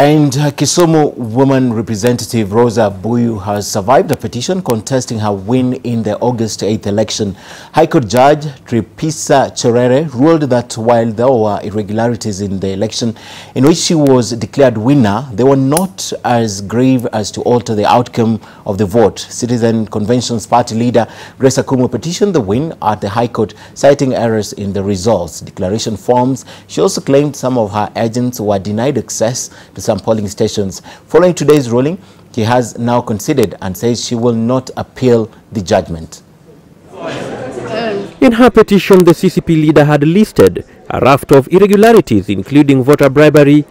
And Kisumu woman representative Rosa Buyu has survived a petition contesting her win in the August 8th election. High Court Judge Tripisa Cherere ruled that while there were irregularities in the election in which she was declared winner, they were not as grave as to alter the outcome of the vote. Citizens Convention Party leader Grace Akumu petitioned the win at the High Court, citing errors in the results declaration forms. She also claimed some of her agents were denied access to some polling stations. Following today's ruling, she has now considered and says she will not appeal the judgment. In her petition, the CCP leader had listed a raft of irregularities, including voter bribery,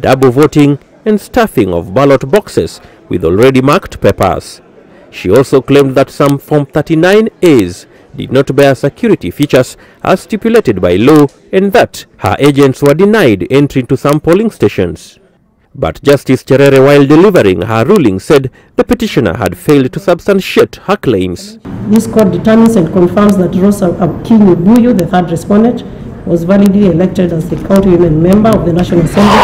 double voting, and stuffing of ballot boxes with already marked papers. She also claimed that some Form 39As did not bear security features as stipulated by law, and that her agents were denied entry to some polling stations. But Justice Cherere, while delivering her ruling, said the petitioner had failed to substantiate her claims. This court determines and confirms that Rosa Akinyi Buyu, the third respondent, was validly elected as the county women member of the National Assembly.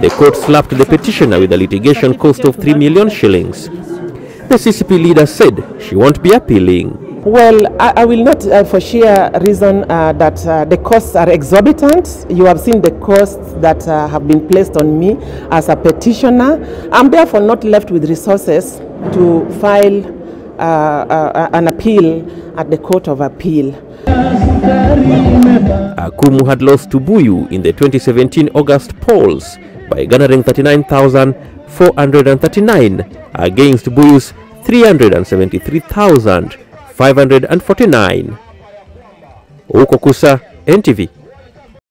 The court slapped the petitioner with a litigation cost of 3 million shillings. The CCP leader said she won't be appealing. Well, I will not, for sheer reason that the costs are exorbitant. You have seen the costs that have been placed on me as a petitioner. I'm therefore not left with resources to file an appeal at the Court of Appeal. Akumu had lost to Buyu in the 2017 August polls by garnering 39,439 against Buyu's 373,549. Okokusa, NTV